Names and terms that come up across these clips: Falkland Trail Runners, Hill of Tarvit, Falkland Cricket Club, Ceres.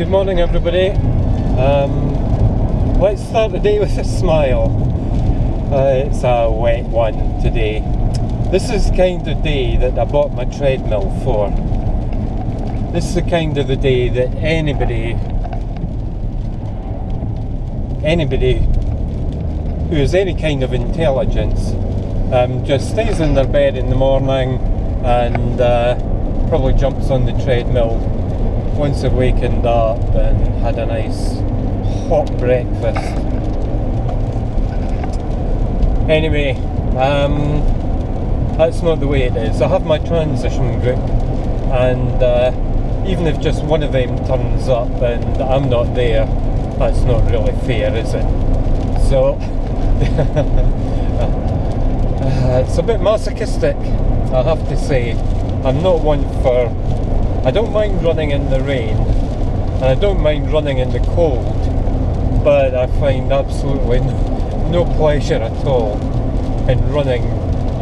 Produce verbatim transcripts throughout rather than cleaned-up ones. Good morning, everybody. Um, let's start the day with a smile. Uh, it's a wet one today. This is the kind of day that I bought my treadmill for. This is the kind of the day that anybody, anybody who has any kind of intelligence um, just stays in their bed in the morning and uh, probably jumps on the treadmill once they've wakened up and had a nice hot breakfast. Anyway, um, that's not the way it is. I have my transition group, and uh, even if just one of them turns up and I'm not there, that's not really fair, is it? So, uh, it's a bit masochistic, I have to say. I'm not one for... I don't mind running in the rain, and I don't mind running in the cold, but I find absolutely no pleasure at all in running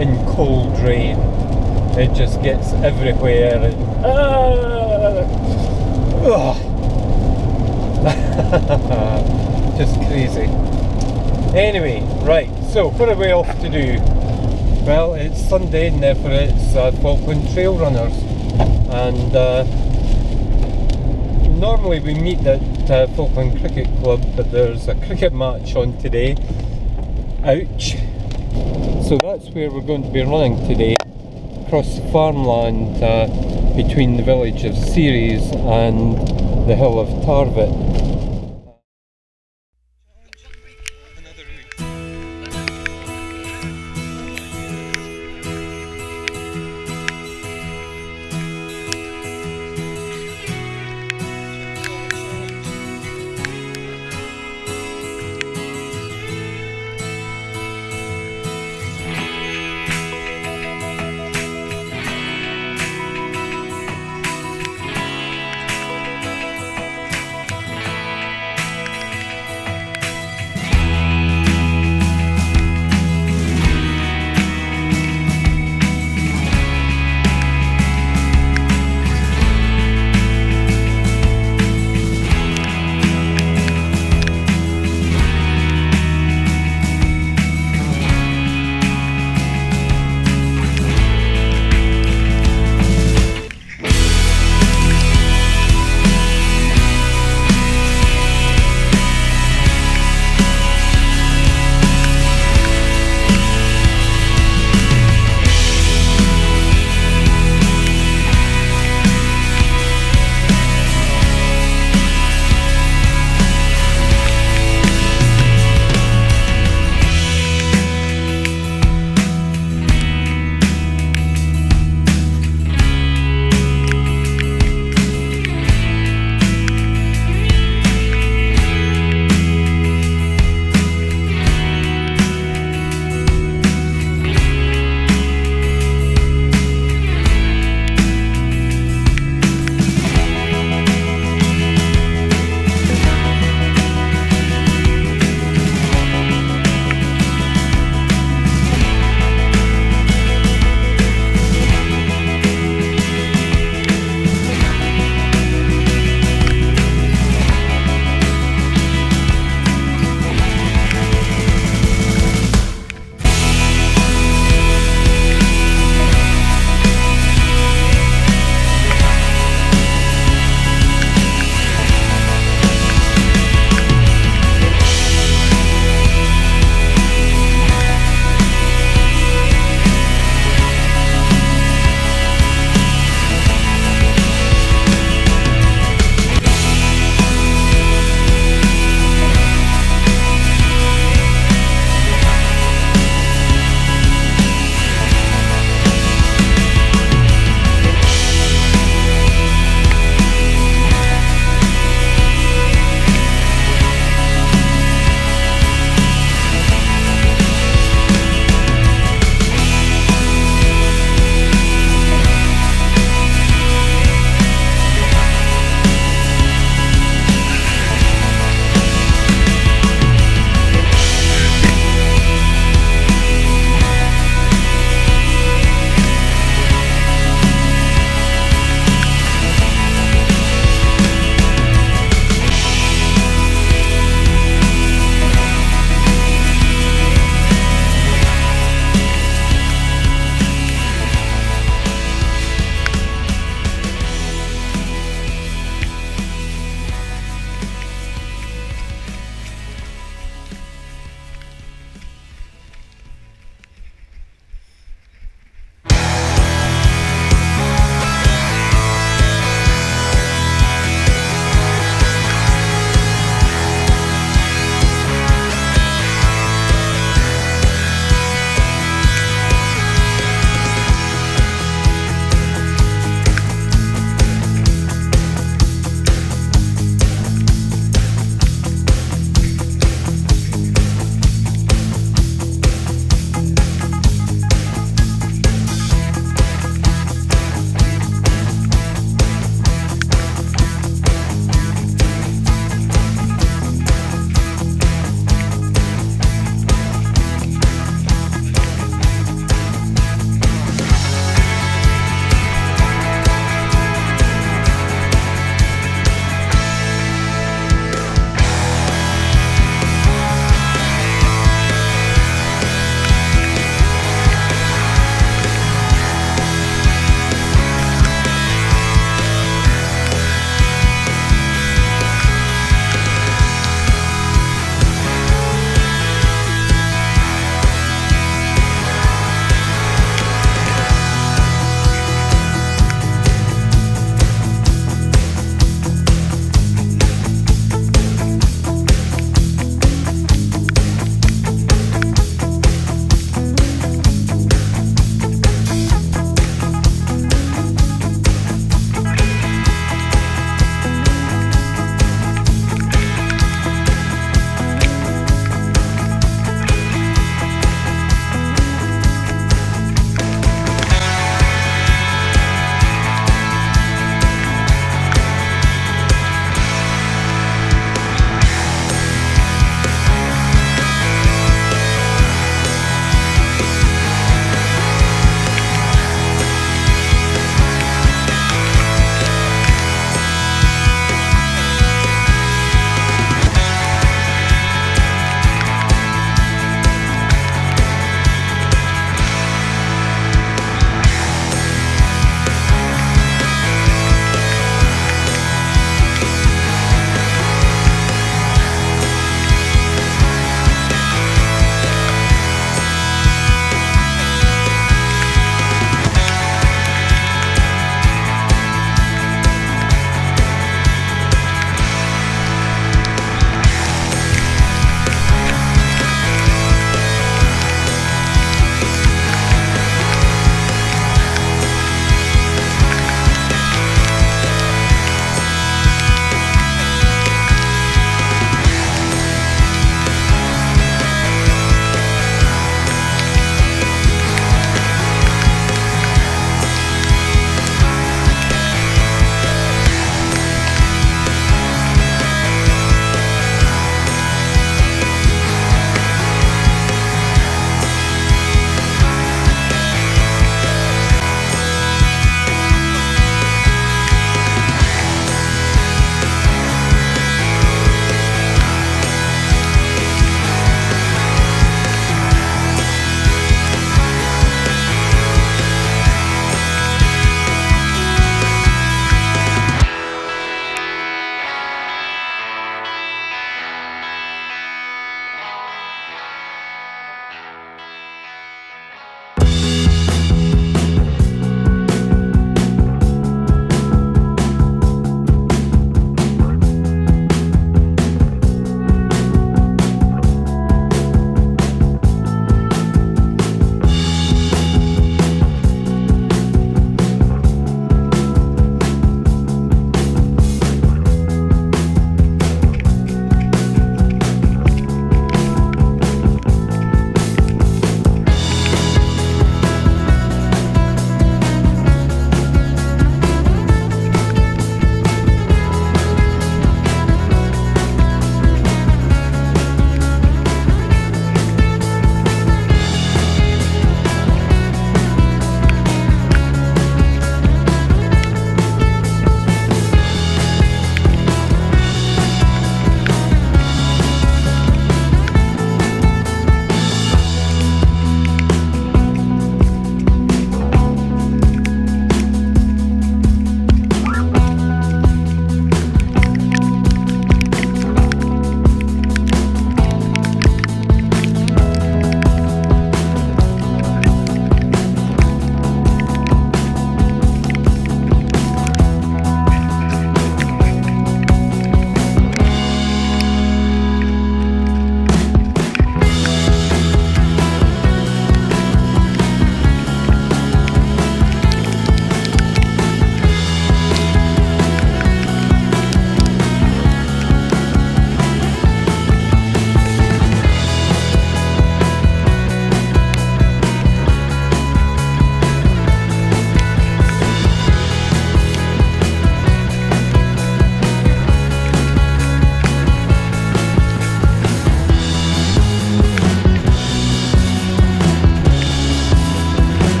in cold rain. It just gets everywhere and... Ah, just crazy. Anyway, right, so what are we off to do? Well, it's Sunday and therefore it's uh, Falkland Trail Runners. And uh, normally we meet at uh, Falkland Cricket Club, but there's a cricket match on today. Ouch! So that's where we're going to be running today, across the farmland uh, between the village of Ceres and the Hill of Tarvit.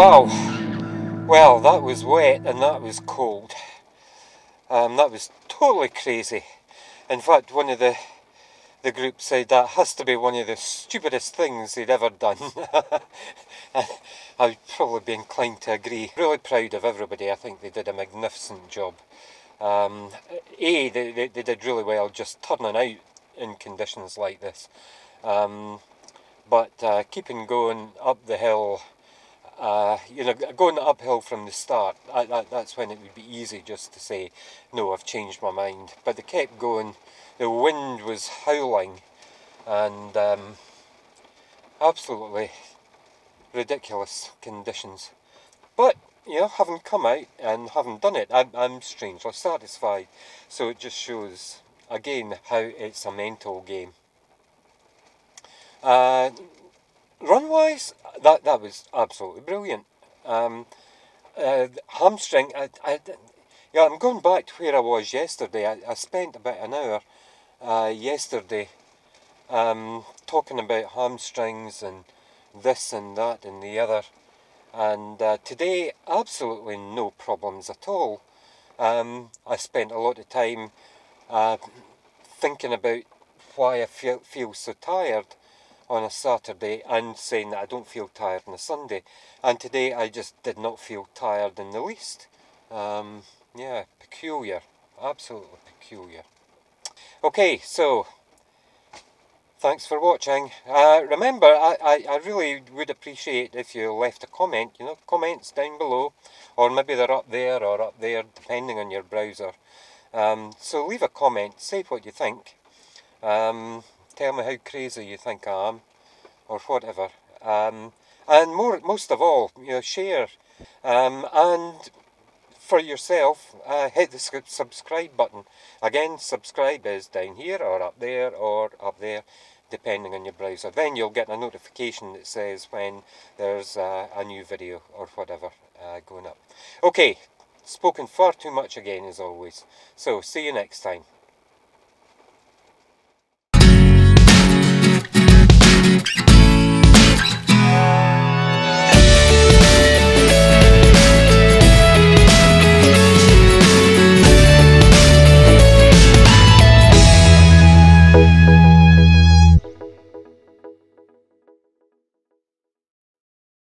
Wow, well that was wet and that was cold. Um, that was totally crazy. In fact, one of the the group said that has to be one of the stupidest things they'd ever done. I'd probably be inclined to agree. Really proud of everybody. I think they did a magnificent job. Um, A, they, they, they did really well just turning out in conditions like this. Um, but uh, keeping going up the hill, uh, you know, going uphill from the start, I, that, that's when it would be easy just to say, no, I've changed my mind. But they kept going. The wind was howling and um, absolutely ridiculous conditions. But you know, having come out and having done it, I'm, I'm strangely satisfied. So it just shows, again, how it's a mental game. Uh, Run-wise, that, that was absolutely brilliant. Um, uh, hamstring, I, I, yeah, I'm going back to where I was yesterday. I, I spent about an hour uh, yesterday um, talking about hamstrings and this and that and the other. And uh, today, absolutely no problems at all. Um, I spent a lot of time uh, thinking about why I feel, feel so tired on a Saturday and saying that I don't feel tired on a Sunday. And today I just did not feel tired in the least. Um, yeah, peculiar. Absolutely peculiar. Okay, so thanks for watching. Uh, remember, I, I, I really would appreciate if you left a comment, you know, comments down below, or maybe they're up there or up there, depending on your browser. Um, so leave a comment, say what you think, um, tell me how crazy you think I am, or whatever. Um, and more, most of all, you know, share. Um, and for yourself, uh, hit the subscribe button. Again, subscribe is down here or up there or up there, depending on your browser. Then you'll get a notification that says when there's uh, a new video or whatever uh, going up. Okay, spoken far too much again as always. So, see you next time.